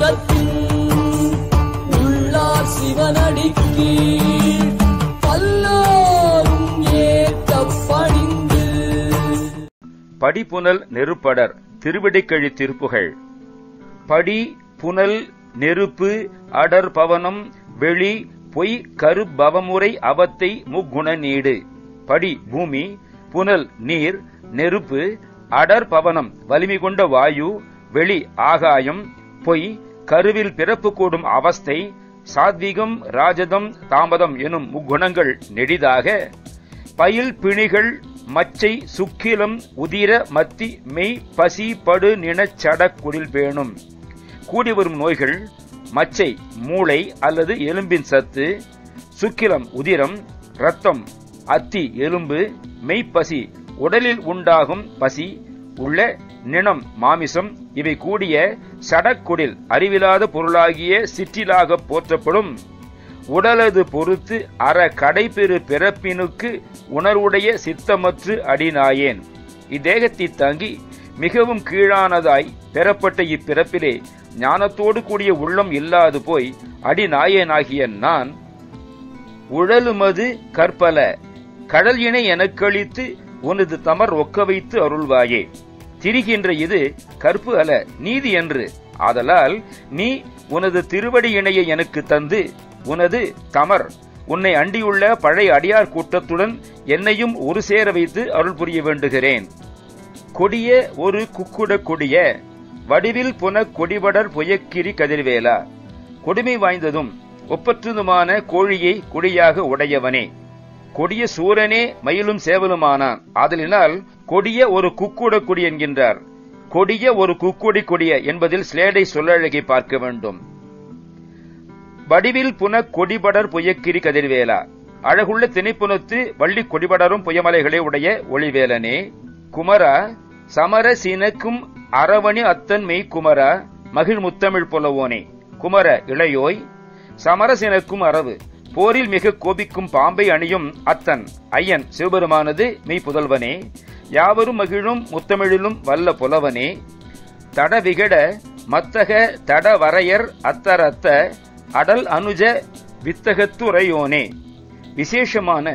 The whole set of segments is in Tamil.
உலகத்தில் உள்ளார் சிவனடிக்கு பல்லோரும் ஏற்றப்படிந்து படி புனல் நெருப்படர் திருவிடைக்கழி திருப்புகள். படி புனல் நெருப்பு அடர் பவனம் வெளி பொய் கரு பவமுறை அவத்தை முக்குண நீடு. படி பூமி, புனல் நீர், நெருப்பு, அடர் பவனம் வலிமை கொண்ட வாயு, வெளி ஆகாயம், பொய் கருவில் பிறப்பு கூடும் அவஸ்தை, சாத்வீகம் ராஜதம் தாமதம் எனும் முக்குணங்கள் நெடிதாக பயில் பிணிகள் மச்சை சுக்கிலம் உதிர மத்தி மெய் பசி படு நினச்சட குடில் பேணும். கூடி வரும் நோய்கள் மச்சை மூளை அல்லது எலும்பின் சத்து, சுக்கிலம் உதிரம், இரத்தம், அத்தி எலும்பு, மெய்ப்பசி உடலில் உண்டாகும் பசி, உள்ள நினம் மாமிசம், இவை கூடிய சடக்குடில் அறிவிலாத பொருளாகிய சிற்றிலாக போற்றப்படும். உடலது பொறுத்து அற கடைபெறு பிறப்பினுக்கு உணர்வுடைய சித்தமற்று அடிநாயேன். இத்தேகத்தை தங்கி மிகவும் கீழானதாய் பெறப்பட்ட இப்பிறப்பிலே ஞானத்தோடு கூடிய உள்ளம் இல்லாது போய் அடிநாயனாகிய நான் உழலுமது கற்பல கடல் இணை எனக்களித்து உனது தமர் ஒக்க வைத்து அருள்வாயே. திரிகின்ற இது கற்பு அல, நீதி என்று. ஆதலால் நீ உனது திருவடி இணையை எனக்கு தந்து உனது தமர் உன்னை அண்டியுள்ள பழைய அடியார் கூட்டத்துடன் என்னையும் ஒரு சேர வைத்து அருள் புரிய வேண்டுகிறேன். கொடிய ஒரு குக்குட கொடிய வடிவில் புன கொடிவடர் பொயக்கிரி கதிர்வேலா, கொடுமை வாய்ந்ததும் ஒப்பற்றதுமான கோழியை கொடியாக உடையவனே, கொடிய சூரனே மயிலும் சேவலுமானான். ஆதலினால் கொடிய ஒரு குக்குட கொடி என்கின்றார். கொடிய ஒரு குக்குடி கொடிய என்பதில் ஸ்லேடை சொல்லழகி பார்க்க வேண்டும். வடிவில் புன கொடிபடர் பொயக்கிரி கதிர்வேலா, அழகுள்ள திணைப்புணத்து வள்ளி கொடிபடரும் புயமலைகளை உடைய ஒளிவேலனே. குமரா சமர சீனக்கும் அரவணி அத்தன் மெய் குமரா மகிழ் முத்தமிழ் புலவோனே. குமர இளையோய், சமரசீனக்கும் அரவு போரில் மிக கோபிக்கும் பாம்பை அணியும் அத்தன் ஐயன் சிவபெருமானது மெய் புதல்வனே. யாவரும் மகிழும் முத்தமிழிலும் வல்ல புலவனே. தடவிகட மத்தக தடவரையர் அத்தரத்த அடல் அனுஜ வித்தகத்துறையோனே, விசேஷமான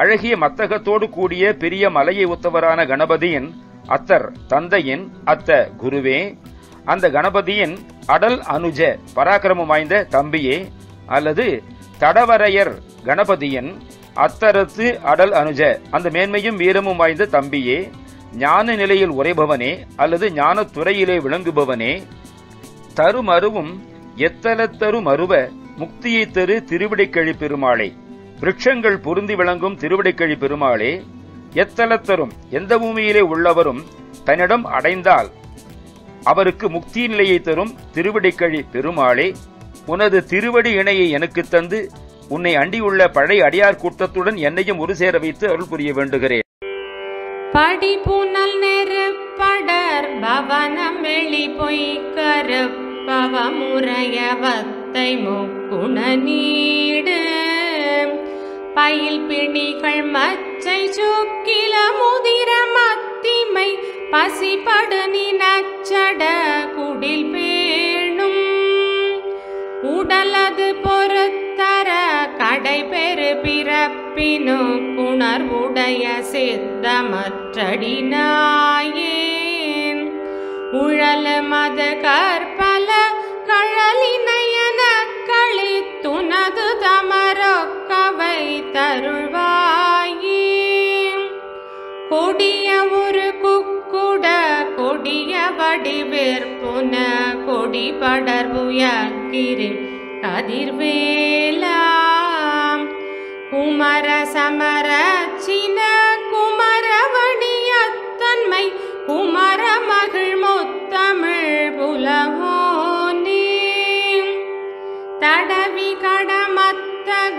அழகிய மத்தகத்தோடு கூடிய பெரிய மலையை ஒத்தவரான கணபதியின் அத்தர் தந்தையின் அத்த குருவே, அந்த கணபதியின் அடல் அனுஜ பராக்கிரமம் வாய்ந்த தம்பியே, அல்லது தடவரையர் கணபதியின் அத்தரத்து அடல் அனுஜ அந்த மேன்மையும் வீரமும் வாய்ந்த தம்பியே, ஞான நிலையில் உரைபவனே அல்லது ஞான துறையிலே விளங்குபவனே. தருமருவும் எத்தலத்தருமருவ முக்தியை தரு திருவிடைக்கழி பெருமாளே, விருட்சங்கள் பொருந்தி விளங்கும் திருவிடைக்கழி பெருமாளே, எத்தலத்தரும் எந்த பூமியிலே உள்ளவரும் தன்னிடம் அடைந்தால் அவருக்கு முக்தி நிலையை தரும் திருவிடைக்கழி பெருமாளே, உனது திருவடி இணையை எனக்கு தந்து உன்னை அண்டியுள்ள பழைய அடியார் கூட்டத்துடன் என்னையும் ஒரு சேர வைத்து அருள் புரிய வேண்டுகிறேன். படி புனல் நெருப்படர் பவனம் வெளி பொய் கருப்பவமுறையவத்தை முக்குண நீடு, பயில் பிணிகள் மச்சை சுக்கில முதிர மத்திமை பசிபடு நினச்சட குடில் பேணும். உடலது பொறுத்தர கடைபெறு பிறப்பினுக்குணர்வுடைய சித்தமற்றடினாயேன், உழலு மது கற்பல கழலினையன கழித்துனது தமரொக்கவை தருள்வாயே. கொடிய ஒரு குக்குட கொடிய வடிவிற்புன கொடி படர்புயக்கிரி கதிர்வேலா, குமர சமர சின குமரவணியத்தன்மை குமர மகிழ் முத்தமிழ் புலவோனே. தடவி கடமத்தக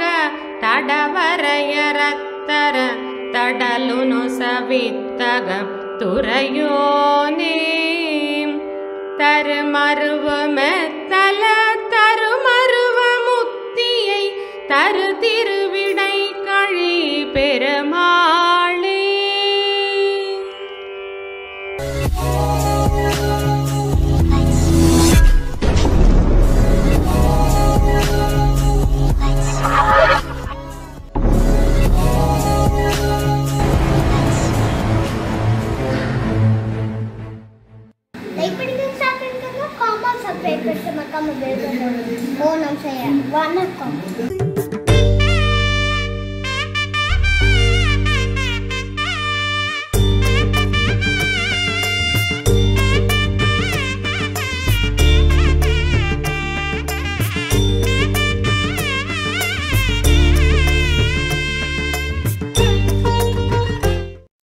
தடவரையரத்தர தடலுனு சவித்தக துறையோனே, தருமருவமெத்தல தருமருவ முத்தியை தரு திருவிடைக்கழி பெருமாளே. ஓம் நமசிவாய. வணக்கம்.